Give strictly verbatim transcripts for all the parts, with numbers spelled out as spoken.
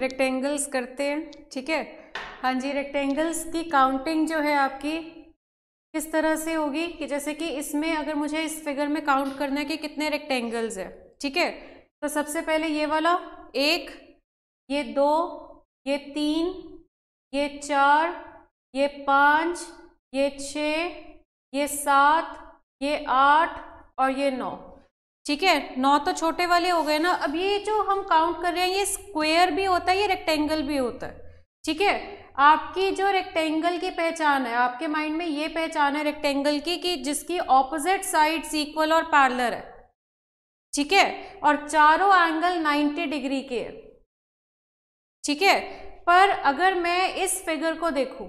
Rectangles करते हैं, ठीक है। हाँ जी, रेक्टेंगल्स की काउंटिंग जो है आपकी किस तरह से होगी कि जैसे कि इसमें अगर मुझे इस फिगर में काउंट करना है कि कितने रेक्टेंगल्स हैं, ठीक है, तो सबसे पहले ये वाला एक, ये दो, ये तीन, ये चार, ये पाँच, ये छः, ये सात, ये आठ और ये नौ, ठीक है। नौ तो छोटे वाले हो गए ना। अब ये जो हम काउंट कर रहे हैं ये स्क्वायर भी होता है, ये रेक्टेंगल भी होता है, ठीक है। आपकी जो रेक्टेंगल की पहचान है, आपके माइंड में ये पहचान है रेक्टेंगल की कि जिसकी ऑपोजिट साइड्स इक्वल और पैरेलल है, ठीक है, और चारों एंगल नब्बे डिग्री के है, ठीक है। पर अगर मैं इस फिगर को देखूं,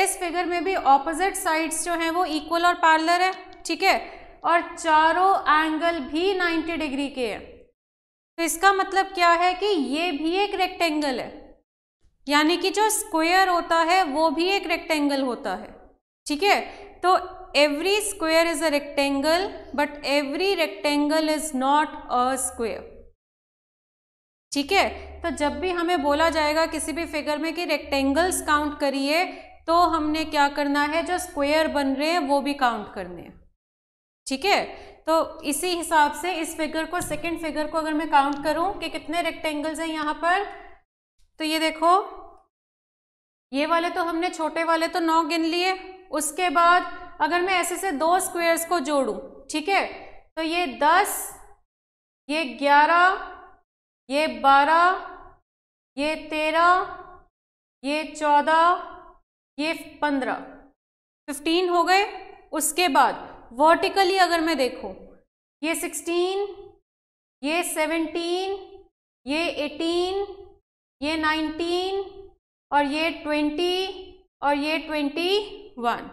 इस फिगर में भी ऑपोजिट साइड्स जो हैं वो इक्वल और पैरेलल है, ठीक है, और चारों एंगल भी नब्बे डिग्री के हैं, तो इसका मतलब क्या है कि ये भी एक रेक्टेंगल है, यानी कि जो स्क्वायर होता है वो भी एक रेक्टेंगल होता है, ठीक है। तो every square is a rectangle but every rectangle is not a square, ठीक है। तो जब भी हमें बोला जाएगा किसी भी फिगर में कि रेक्टेंगल्स काउंट करिए, तो हमने क्या करना है, जो स्क्वायर बन रहे हैं वो भी काउंट करने हैं, ठीक है। तो इसी हिसाब से इस फिगर को, सेकंड फिगर को अगर मैं काउंट करूं कि कितने रेक्टेंगल्स हैं यहाँ पर, तो ये देखो ये वाले तो हमने, छोटे वाले तो नौ गिन लिए। उसके बाद अगर मैं ऐसे से दो स्क्वायर्स को जोड़ूं, ठीक है, तो ये दस, ये ग्यारह, ये बारह, ये तेरह, ये चौदह, ये पंद्रह, फिफ्टीन हो गए। उसके बाद वर्टिकली अगर मैं देखूं, ये सिक्सटीन, ये सेवनटीन, ये एटीन, ये नाइनटीन और ये ट्वेंटी और ये ट्वेंटी वन,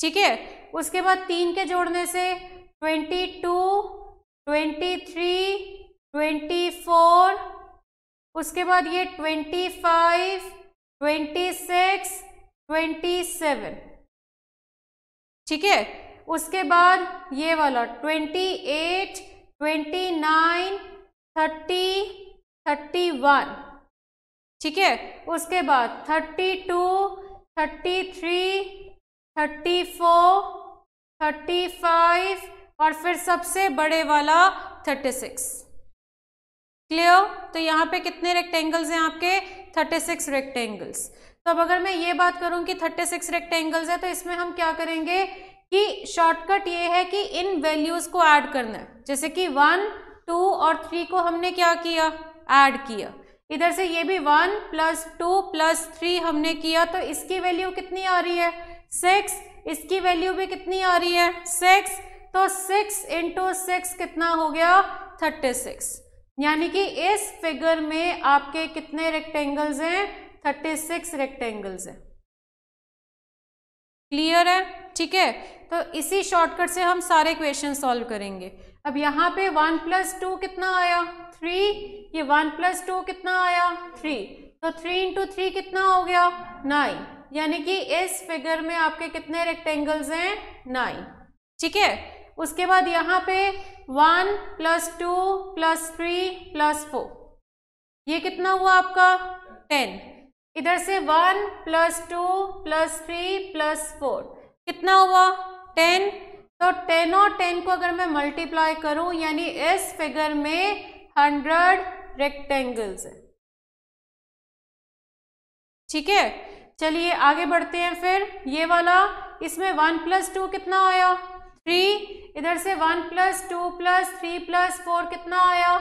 ठीक है। उसके बाद तीन के जोड़ने से twenty two, twenty three, twenty four, उसके बाद ये twenty five, twenty six, twenty seven, ठीक है। उसके बाद ये वाला twenty eight, twenty nine, thirty, thirty one, ठीक है। उसके बाद thirty two, thirty three, thirty four, thirty five और फिर सबसे बड़े वाला थर्टी सिक्स। क्लियर? तो यहाँ पे कितने रेक्टेंगल्स हैं आपके? Thirty six rectangles. तो अब अगर मैं ये बात करूँ कि थर्टी सिक्स रेक्टेंगल्स है, तो इसमें हम क्या करेंगे कि शॉर्टकट ये है कि इन वैल्यूज़ को ऐड करना है। जैसे कि वन, टू और थ्री को हमने क्या किया, ऐड किया। इधर से ये भी one plus two plus three हमने किया, तो इसकी वैल्यू कितनी आ रही है, सिक्स। इसकी वैल्यू भी कितनी आ रही है, सिक्स। तो सिक्स इंटू सिक्स कितना हो गया, थर्टी सिक्स। यानी कि इस फिगर में आपके कितने रेक्टेंगल्स हैं, थर्टी सिक्स रेक्टेंगल्स हैं। क्लियर है? ठीक है। तो इसी शॉर्टकट से हम सारे क्वेश्चन सॉल्व करेंगे। अब यहाँ पे वन प्लस टू कितना आया, थ्री। ये वन प्लस टू कितना आया, थ्री। तो थ्री इंटू थ्री कितना हो गया, नाइन। यानी कि इस फिगर में आपके कितने रेक्टेंगल्स हैं, नाइन, ठीक है। उसके बाद यहाँ पे one plus two plus three plus four, ये कितना हुआ आपका, टेन। इधर से one plus two plus three plus four कितना हुआ, टेन। तो टेन और टेन को अगर मैं मल्टीप्लाई करूं, यानी इस फिगर में हंड्रेड रेक्टेंगल्स है, ठीक है। चलिए आगे बढ़ते हैं। फिर ये वाला, इसमें वन प्लस टू कितना आया, थ्री। इधर से one plus two plus three plus four कितना आया,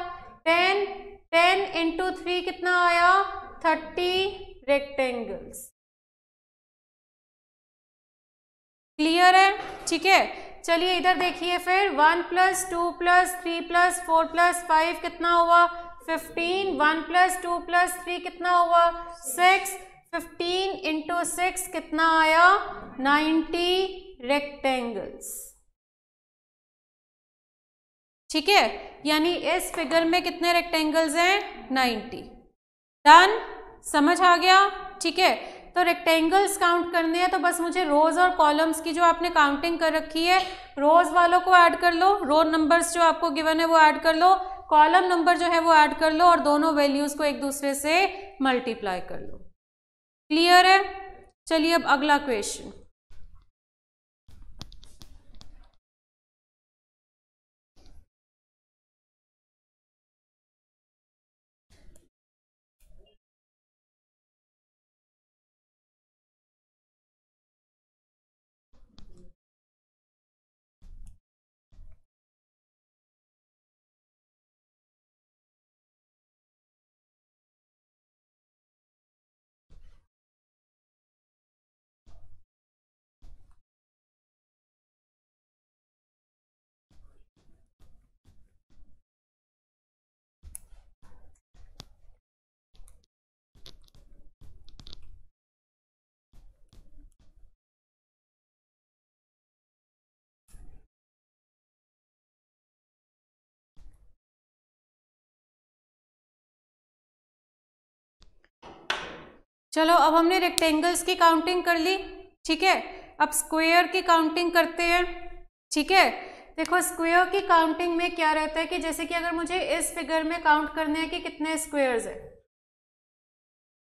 टेन। टेन इंटू थ्री कितना आया, थर्टी रेक्टेंगल्स। क्लियर है? ठीक है। चलिए इधर देखिए, फिर one plus two plus three plus four plus five कितना हुआ, fifteen. One plus two plus three कितना हुआ, सिक्स। फिफ्टीन इंटू सिक्स कितना आया, नाइन्टी रेक्टेंगल्स, ठीक है। यानी इस फिगर में कितने रेक्टेंगल्स हैं, नाइन्टी। डन, समझ आ गया? ठीक है। तो रेक्टेंगल्स काउंट करने हैं, तो बस मुझे रोज और कॉलम्स की जो आपने काउंटिंग कर रखी है, रोज वालों को ऐड कर लो, रो नंबर्स जो आपको गिवन है वो ऐड कर लो, कॉलम नंबर जो है वो ऐड कर लो और दोनों वैल्यूज को एक दूसरे से मल्टीप्लाई कर लो। क्लियर है? चलिए अब अगला क्वेश्चन। चलो अब हमने रेक्टेंगल्स की काउंटिंग कर ली, ठीक है। अब स्क्वायर की काउंटिंग करते हैं, ठीक है। देखो स्क्वायर की काउंटिंग में क्या रहता है कि जैसे कि अगर मुझे इस फिगर में काउंट करने हैं कि कितने स्क्वायर्स हैं,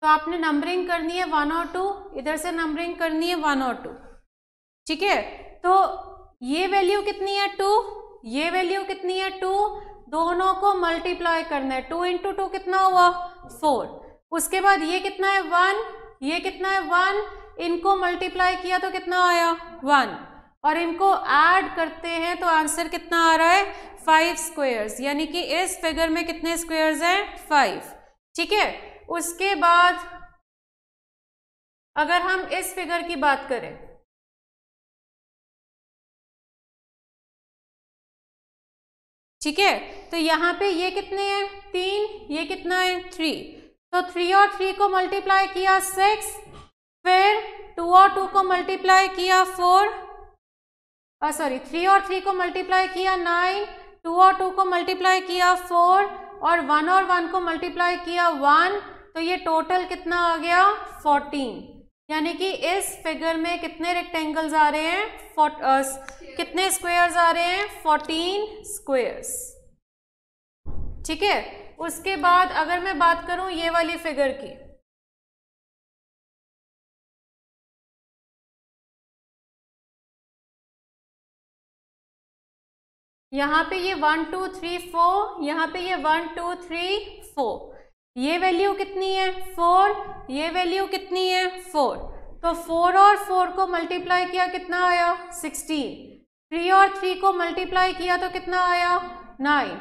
तो आपने नंबरिंग करनी है वन और टू, इधर से नंबरिंग करनी है वन और टू, ठीक है। तो ये वैल्यू कितनी है टू, ये वैल्यू कितनी है टू, दोनों को मल्टीप्लाई करना है। टू इंटू टू कितना हुआ फोर। उसके बाद ये कितना है वन, ये कितना है वन, इनको मल्टीप्लाई किया तो कितना आया वन, और इनको ऐड करते हैं तो आंसर कितना आ रहा है फाइव स्क्वायर्स, यानी कि इस फिगर में कितने स्क्वायर्स हैं फाइव, ठीक है। उसके बाद अगर हम इस फिगर की बात करें, ठीक है, तो यहाँ पे ये कितने हैं तीन, ये कितना है थ्री, तो थ्री और थ्री को मल्टीप्लाई किया सिक्स, फिर टू और टू को मल्टीप्लाई किया फोर, सॉरी थ्री और थ्री को मल्टीप्लाई किया नाइन, टू और टू को मल्टीप्लाई किया फोर, और वन और वन को मल्टीप्लाई किया वन, तो ये टोटल कितना आ गया फोर्टीन। यानी कि इस फिगर में कितने रेक्टेंगल्स आ रहे हैं फोर, uh, कितने स्क्वायर्स आ रहे हैं फोर्टीन स्क्वायर्स, ठीक है। उसके बाद अगर मैं बात करूं ये वाली फिगर की, यहां पे ये वन टू थ्री फोर, यहाँ पे ये वन टू थ्री फोर, ये वैल्यू कितनी है फोर, ये वैल्यू कितनी है फोर, तो फोर और फोर को मल्टीप्लाई किया कितना आया सिक्सटीन, थ्री और थ्री को मल्टीप्लाई किया तो कितना आया नाइन,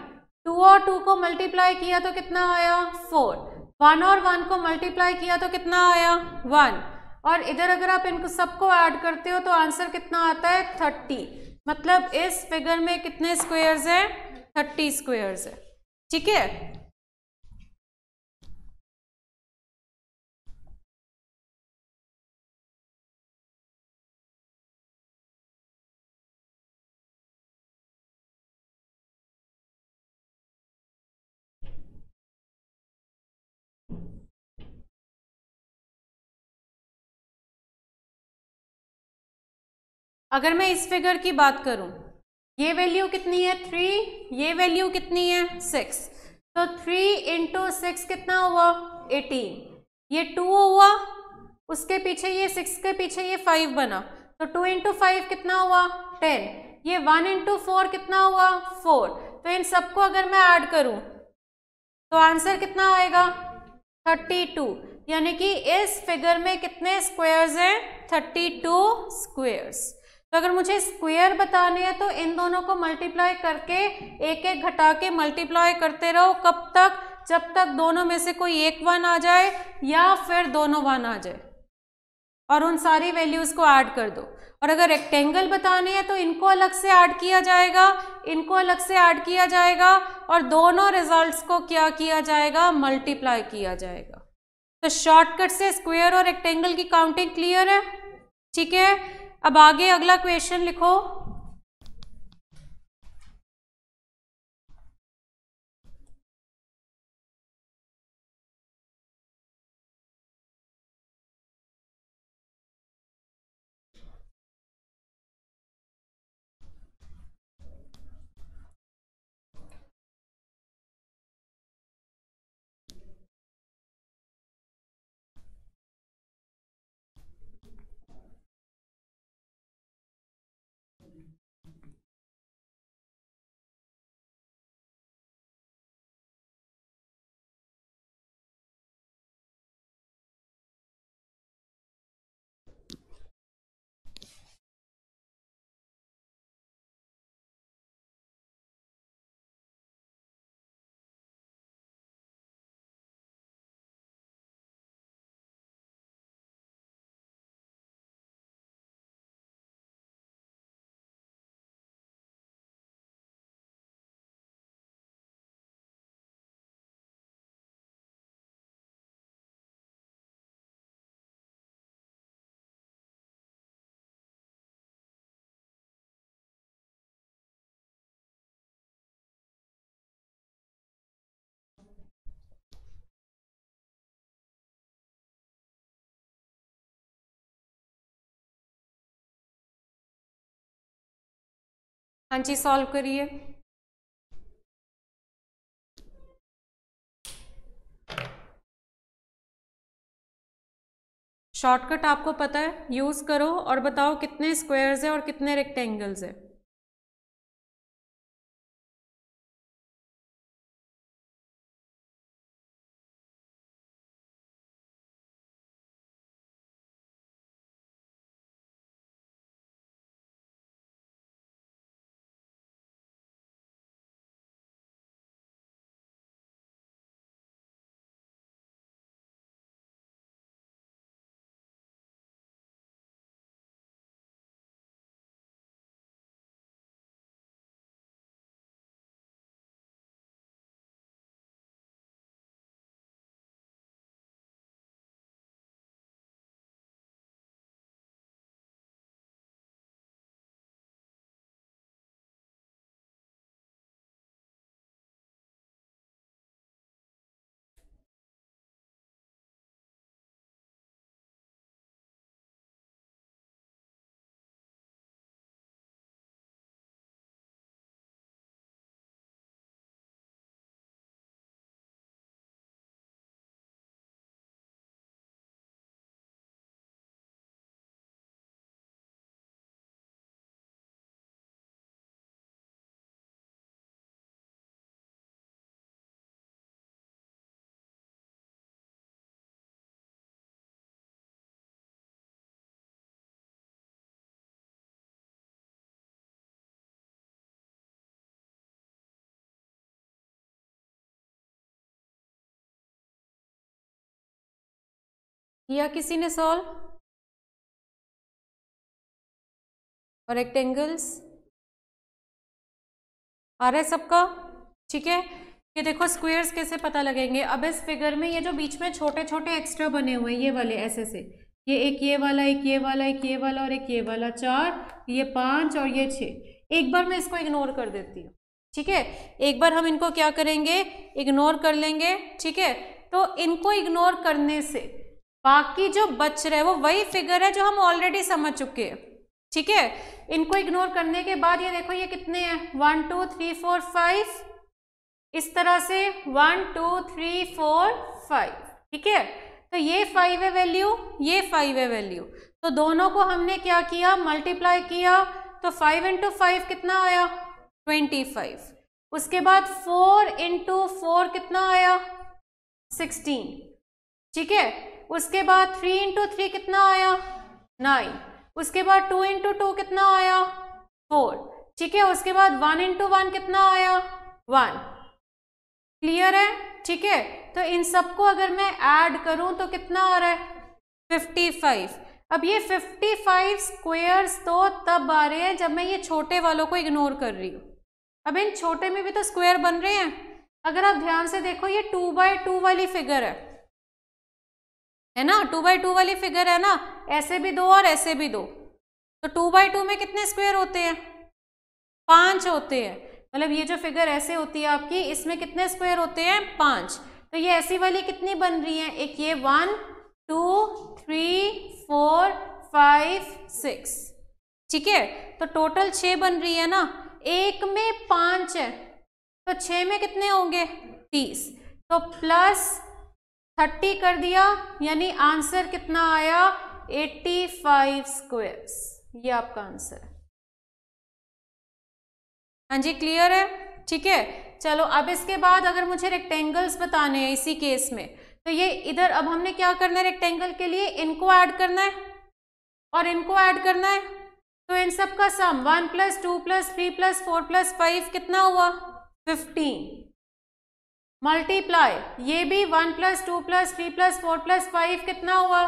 टू और टू को मल्टीप्लाई किया तो कितना आया फोर, वन और वन को मल्टीप्लाई किया तो कितना आया वन, और इधर अगर आप इनको सबको ऐड करते हो तो आंसर कितना आता है थर्टी। मतलब इस फिगर में कितने स्क्वायर्स हैं थर्टी स्क्वायर्स है, ठीक है। अगर मैं इस फिगर की बात करूं, ये वैल्यू कितनी है थ्री, ये वैल्यू कितनी है सिक्स, तो थ्री इंटू सिक्स कितना हुआ एटीन, ये टू हुआ, उसके पीछे ये सिक्स के पीछे ये फाइव बना, तो टू इंटू फाइव कितना हुआ टेन, ये वन इंटू फोर कितना हुआ फोर, तो इन सबको अगर मैं ऐड करूं तो आंसर कितना आएगा थर्टी टू। यानी कि इस फिगर में कितने स्क्वायर्स हैं थर्टी टू स्क्वायर्स। तो अगर मुझे स्क्वायर बताने हैं तो इन दोनों को मल्टीप्लाई करके एक एक घटा के मल्टीप्लाई करते रहो, कब तक, जब तक दोनों में से कोई एक वन आ जाए या फिर दोनों वन आ जाए, और उन सारी वैल्यूज़ को ऐड कर दो। और अगर रेक्टेंगल बताने हैं तो इनको अलग से ऐड किया जाएगा, इनको अलग से ऐड किया जाएगा, और दोनों रिजल्ट्स को क्या किया जाएगा मल्टीप्लाई किया जाएगा। तो शॉर्टकट से स्क्वायर और रेक्टेंगल की काउंटिंग क्लियर है, ठीक है। अब आगे अगला क्वेश्चन लिखो। हाँ जी सॉल्व करिए। शॉर्टकट आपको पता है, यूज करो और बताओ कितने स्क्वायर्स है और कितने रेक्टेंगल्स है। किया किसी ने सॉल्व? और रेक्टेंगल्स आ रहा है सबका? ठीक है, ये देखो स्क्वायर्स कैसे पता लगेंगे। अब इस फिगर में ये जो बीच में छोटे छोटे एक्स्ट्रा बने हुए हैं ये वाले ऐसे से, ये एक ये वाला, एक ये वाला, एक ये वाला और एक ये वाला, चार, ये पांच और ये छः। एक बार मैं इसको इग्नोर कर देती हूँ, ठीक है। एक बार हम इनको क्या करेंगे, इग्नोर कर लेंगे, ठीक है। तो इनको इग्नोर करने से बाकी जो बच रहे वो वही फिगर है जो हम ऑलरेडी समझ चुके हैं, ठीक है। इनको इग्नोर करने के बाद ये देखो ये कितने हैं, one two three four five, इस तरह से one two three four five, ठीक है। तो ये फाइव है वैल्यू, ये फाइव है वैल्यू, तो दोनों को हमने क्या किया, मल्टीप्लाई किया। तो फाइव इंटू फाइव कितना आया, ट्वेंटी फाइव। उसके बाद फोर इंटू फोर कितना आया, सिक्सटीन, ठीक है। उसके बाद थ्री इंटू थ्री कितना आया, नाइन। उसके बाद टू इंटू टू कितना आया, फोर, ठीक है। उसके बाद वन इंटू वन कितना आया, वन। क्लियर है, ठीक है। तो इन सबको अगर मैं ऐड करूं तो कितना आ रहा है, फिफ्टी फाइव। अब ये फिफ्टी फाइव स्क्वायर्स तो तब आ रहे हैं जब मैं ये छोटे वालों को इग्नोर कर रही हूँ। अब इन छोटे में भी तो स्क्वायर बन रहे हैं। अगर आप ध्यान से देखो ये टू बाई टू वाली फिगर है है ना, टू बाई टू वाली फिगर है ना, ऐसे भी दो और ऐसे भी दो। तो टू बाई टू में कितने स्क्वायर होते हैं, पांच होते हैं। मतलब ये जो फिगर ऐसे होती है आपकी, इसमें कितने स्क्वायर होते हैं, पांच। तो ये ऐसी वाली कितनी बन रही है, एक ये one two three four five six, ठीक है। तो टोटल छः बन रही है ना, एक में पांच है तो छः में कितने होंगे, तीस। तो प्लस थर्टी कर दिया, यानी आंसर कितना आया, एट्टी फाइव स्क्वायर्स। ये आपका आंसर है, हाँ जी क्लियर है, ठीक है। चलो अब इसके बाद अगर मुझे रेक्टेंगल्स बताने हैं इसी केस में, तो ये इधर अब हमने क्या करना है, रेक्टेंगल के लिए इनको ऐड करना है और इनको ऐड करना है। तो इन सब का sum one plus two plus three plus four plus five कितना हुआ, फिफ्टीन। मल्टीप्लाई ये भी one plus two plus three plus four plus five कितना हुआ,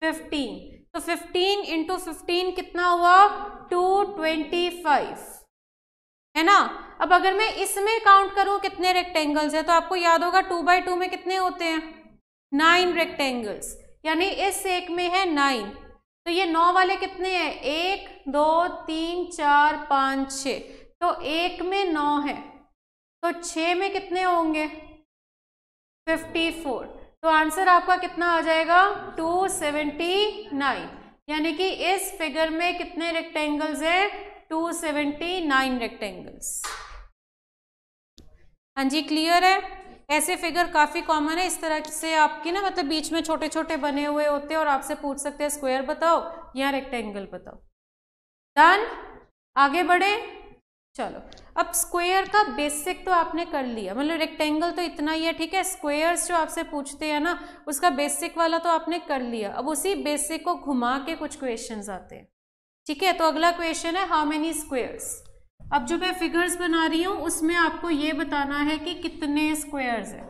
फिफ्टीन। तो फिफ्टीन इंटू फिफ्टीन कितना हुआ, टू ट्वेंटी फाइव, है ना। अब अगर मैं इसमें काउंट करूं कितने रेक्टेंगल्स हैं, तो आपको याद होगा टू बाई टू में कितने होते हैं, नाइन रेक्टेंगल्स, यानी इस एक में है नाइन। तो ये नौ वाले कितने हैं, एक दो तीन चार पाँच छः। तो एक में नौ है तो छः में कितने होंगे, फिफ्टी फोर। तो आंसर आपका कितना आ जाएगा, टू सेवेंटी नाइन। यानी कि इस फिगर में कितने रेक्टेंगल्स हैं, टू सेवेंटी नाइन रेक्टेंगल्स। हाँ जी क्लियर है। ऐसे फिगर काफ़ी कॉमन है, इस तरह से आपकी ना मतलब बीच में छोटे छोटे बने हुए होते हैं और आपसे पूछ सकते हैं स्क्वायर बताओ या रेक्टेंगल बताओ। डन, आगे बढ़े। चलो अब स्क्वायर का बेसिक तो आपने कर लिया, मतलब रेक्टेंगल तो इतना ही है, ठीक है। स्क्वायर्स जो आपसे पूछते हैं ना उसका बेसिक वाला तो आपने कर लिया, अब उसी बेसिक को घुमा के कुछ क्वेश्चंस आते हैं, ठीक है। तो अगला क्वेश्चन है हाउ मेनी स्क्वायर्स। अब जो मैं फिगर्स बना रही हूँ उसमें आपको ये बताना है कि कितने स्क्वायर्स हैं।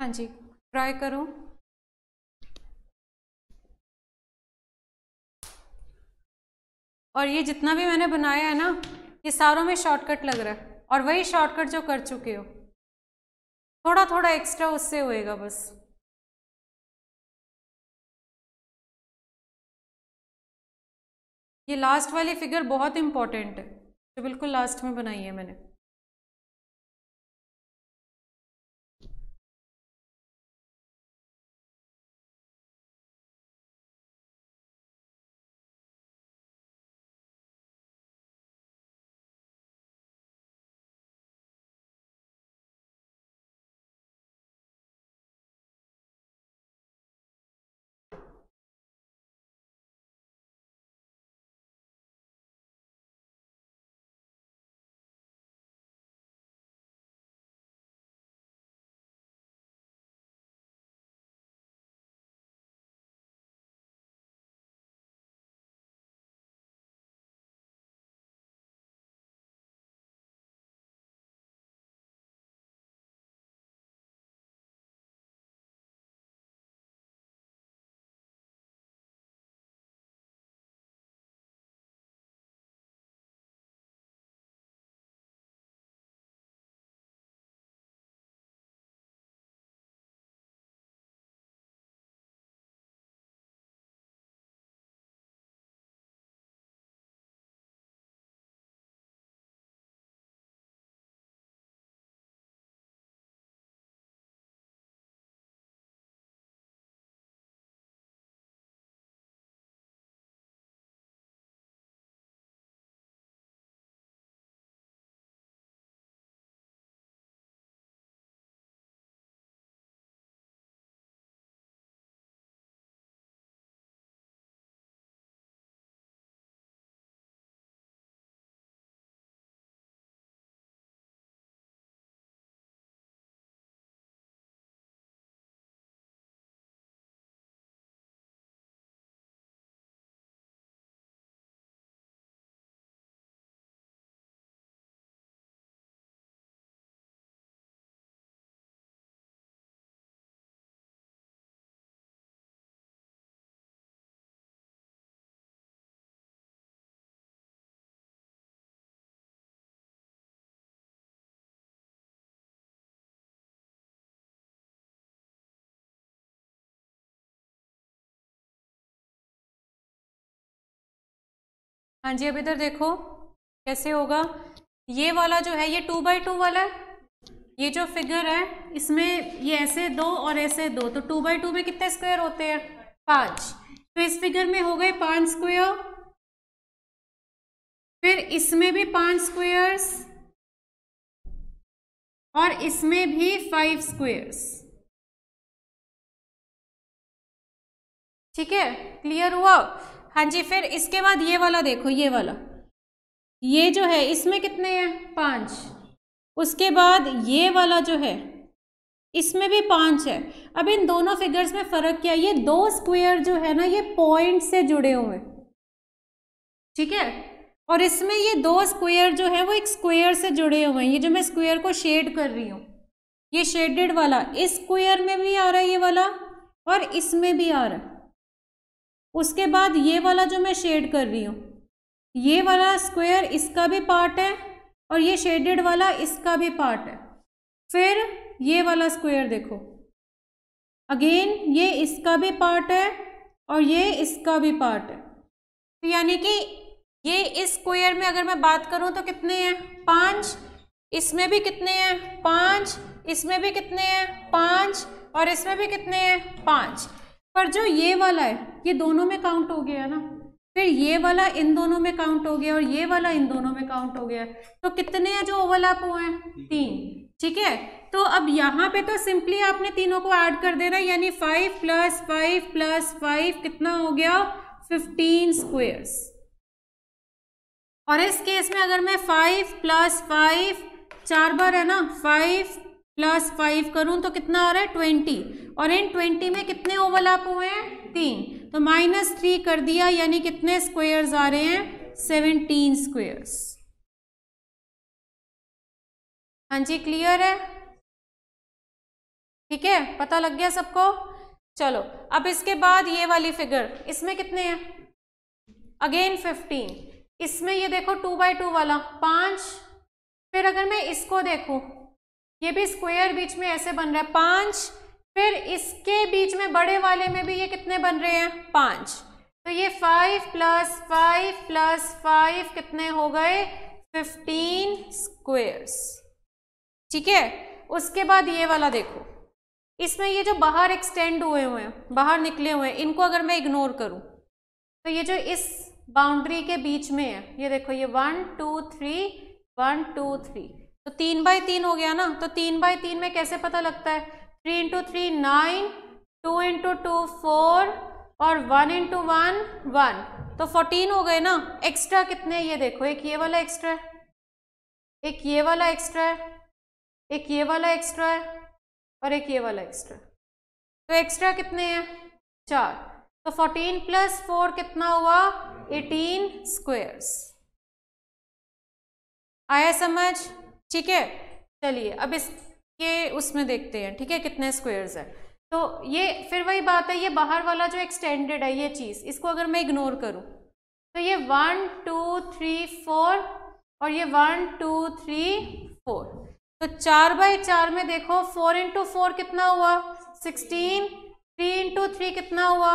हाँ जी ट्राई करो। और ये जितना भी मैंने बनाया है ना ये सारों में शॉर्टकट लग रहा है, और वही शॉर्टकट जो कर चुके हो, थोड़ा थोड़ा एक्स्ट्रा उससे होएगा बस। ये लास्ट वाली फिगर बहुत इंपॉर्टेंट है जो बिल्कुल लास्ट में बनाई है मैंने। हाँ जी, अब इधर देखो कैसे होगा। ये वाला जो है ये टू बाई टू वाला है, ये जो फिगर है इसमें ये ऐसे दो और ऐसे दो, तो टू बाई टू में कितने स्क्वायर होते हैं? पाँच। तो इस फिगर में हो गए पाँच स्क्वायर, फिर इसमें भी पाँच स्क्वायर्स और इसमें भी फाइव स्क्वायर्स। ठीक है, क्लियर हुआ? हाँ जी। फिर इसके बाद ये वाला देखो, ये वाला ये जो है इसमें कितने हैं? पाँच। उसके बाद ये वाला जो है इसमें भी पाँच है। अब इन दोनों फिगर्स में फ़र्क क्या है? ये दो स्क्वायर जो है ना ये पॉइंट से जुड़े हुए हैं, ठीक है, और इसमें ये दो स्क्वायर जो है वो एक स्क्वायर से जुड़े हुए हैं। ये जो मैं स्क्वायर को शेड कर रही हूँ, ये शेडेड वाला इस स्क्वायर में भी आ रहा है ये वाला, और इसमें भी आ रहा है। उसके बाद ये वाला जो मैं शेड कर रही हूँ, ये वाला स्क्वायर इसका भी पार्ट है और ये शेडेड वाला इसका भी पार्ट है। फिर ये वाला स्क्वायर देखो, अगेन ये इसका भी पार्ट है और ये इसका भी पार्ट है। तो यानी कि ये इस स्क्वायर में अगर मैं बात करूं तो कितने हैं? पाँच। इसमें भी कितने हैं? पाँच। इसमें भी कितने हैं? पाँच। और इसमें भी कितने हैं? पाँच। पर जो ये वाला है ये दोनों में काउंट हो गया ना, फिर ये वाला इन दोनों में काउंट हो गया और ये वाला इन दोनों में काउंट हो गया, तो कितने हैं जो ओवरलैप हुए हैं? तीन। ठीक है, तो अब यहाँ पे तो सिंपली आपने तीनों को ऐड कर देना, यानी five plus five plus five कितना हो गया? Fifteen squares. और इस केस में अगर मैं फाइव प्लस फाइव चार बार है ना फाइव प्लस फाइव करूँ तो कितना आ रहा है? ट्वेंटी। और इन ट्वेंटी में कितने ओवरलैप हुए हैं? तीन। तो माइनस थ्री कर दिया, यानी कितने स्क्वायर्स आ रहे हैं? Seventeen squares. हाँ जी, क्लियर है? ठीक है, पता लग गया सबको। चलो, अब इसके बाद ये वाली फिगर, इसमें कितने हैं? Again fifteen. इसमें ये देखो टू बाई टू वाला पाँच। फिर अगर मैं इसको देखूं, ये भी स्क्वायर बीच में ऐसे बन रहा है पाँच। फिर इसके बीच में बड़े वाले में भी ये कितने बन रहे हैं? पाँच। तो ये five plus five plus five कितने हो गए? Fifteen squares. ठीक है, उसके बाद ये वाला देखो, इसमें ये जो बाहर एक्सटेंड हुए हुए हैं, बाहर निकले हुए हैं, इनको अगर मैं इग्नोर करूं तो ये जो इस बाउंड्री के बीच में है, ये देखो ये one two three one two three तो तीन बाई तीन हो गया ना। तो तीन बाई तीन में कैसे पता लगता है? Three into three nine, two into two four और वन इंटू वन वन, तो फोर्टीन हो गए ना। एक्स्ट्रा कितने हैं? ये देखो, एक ये वाला एक्स्ट्रा है, एक ये वाला एक्स्ट्रा है, एक ये वाला एक्स्ट्रा है और एक ये वाला एक्स्ट्रा। तो एक्स्ट्रा कितने हैं? चार। तो फोर्टीन प्लस फोर कितना हुआ? Eighteen squares. आया समझ? ठीक है, चलिए अब इस ये उसमें देखते हैं, ठीक है, कितने स्क्वायर्स हैं। तो ये फिर वही बात है, ये बाहर वाला जो एक्सटेंडेड है ये चीज़, इसको अगर मैं इग्नोर करूं तो ये वन टू थ्री फोर और ये वन टू थ्री फोर, तो चार बाई चार में देखो फोर इंटू फोर कितना हुआ? सिक्सटीन। थ्री इंटू थ्री कितना हुआ?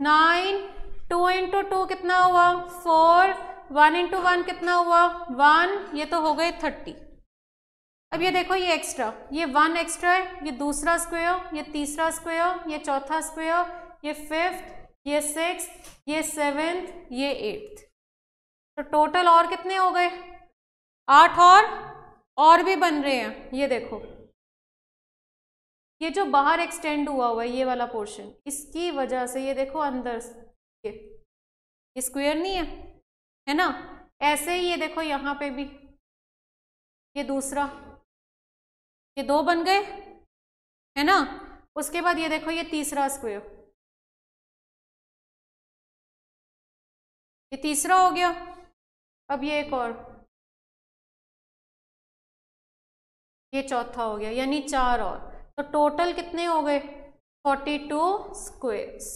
नाइन। टू इंटू टू कितना हुआ? फोर। वन इंटू वन कितना हुआ? वन। ये तो हो गए थर्टी। अब ये देखो ये एक्स्ट्रा, ये वन एक्स्ट्रा है, ये दूसरा स्क्वायर, ये तीसरा स्क्वायर, ये चौथा स्क्वायर, ये फिफ्थ, ये सिक्स, ये सेवेंथ, ये एट्थ। तो टोटल और कितने हो गए? आठ। और और भी बन रहे हैं। ये देखो ये जो बाहर एक्सटेंड हुआ हुआ है ये वाला पोर्शन, इसकी वजह से ये देखो अंदर ये, ये स्क्वायर नहीं है, है ना, ऐसे ही ये देखो यहाँ पे भी ये दूसरा, ये दो बन गए, है ना। उसके बाद ये देखो ये तीसरा स्क्वायर, ये तीसरा हो गया। अब ये एक और, ये चौथा हो गया, यानी चार और। तो टोटल कितने हो गए? Forty two squares.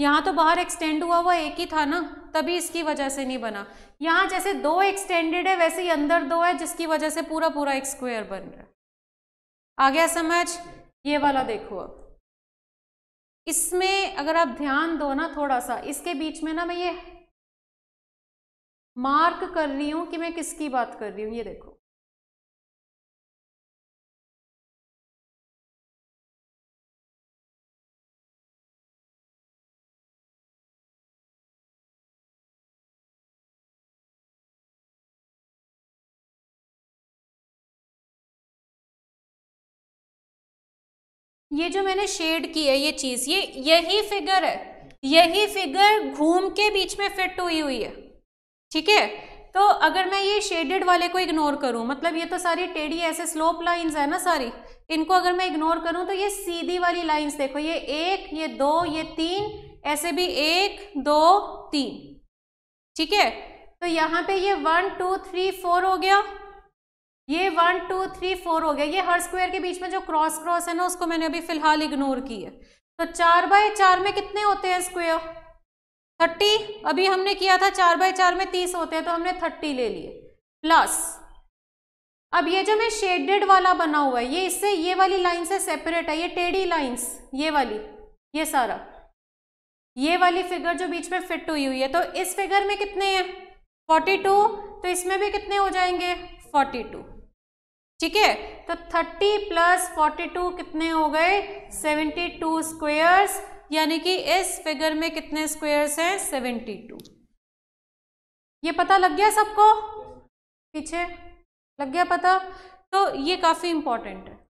यहाँ तो बाहर एक्सटेंड हुआ हुआ एक ही था ना, तभी इसकी वजह से नहीं बना। यहाँ जैसे दो एक्सटेंडेड है वैसे ही अंदर दो है, जिसकी वजह से पूरा पूरा एक स्क्वायर बन रहा है। आ गया समझ? ये वाला देखो, अब इसमें अगर आप ध्यान दो ना थोड़ा सा, इसके बीच में ना मैं ये मार्क कर रही हूँ कि मैं किसकी बात कर रही हूँ। ये देखो, ये जो मैंने शेड की है ये चीज, ये यही फिगर है, यही फिगर घूम के बीच में फिट हुई हुई है। ठीक है, तो अगर मैं ये शेडेड वाले को इग्नोर करूं, मतलब ये तो सारी टेढ़ी ऐसे स्लोप लाइंस है ना सारी, इनको अगर मैं इग्नोर करूं तो ये सीधी वाली लाइंस देखो, ये एक, ये दो, ये तीन, ऐसे भी एक दो तीन। ठीक है, तो यहाँ पे ये वन टू थ्री फोर हो गया, ये वन टू थ्री फोर हो गया। ये हर स्क्वायर के बीच में जो क्रॉस क्रॉस है ना उसको मैंने अभी फिलहाल इग्नोर की है। तो चार बाय चार में कितने होते हैं स्क्वायर? थर्टी। अभी हमने किया था चार बाय चार में तीस होते हैं, तो हमने थर्टी ले लिए प्लस। अब ये जो मैं शेडेड वाला बना हुआ है ये इससे, ये वाली लाइन से सेपरेट है, ये टेढ़ी लाइंस ये वाली, ये सारा ये वाली फिगर जो बीच में फिट हुई हुई है। तो इस फिगर में कितने हैं? Forty two. तो इसमें भी कितने हो जाएंगे? Forty two. ठीक है, तो थर्टी प्लस फोर्टी टू कितने हो गए? Seventy two squares. यानी कि इस फिगर में कितने स्क्वायर्स हैं? Seventy two. ये पता लग गया सबको? पीछे लग गया पता? तो ये काफी इंपॉर्टेंट है।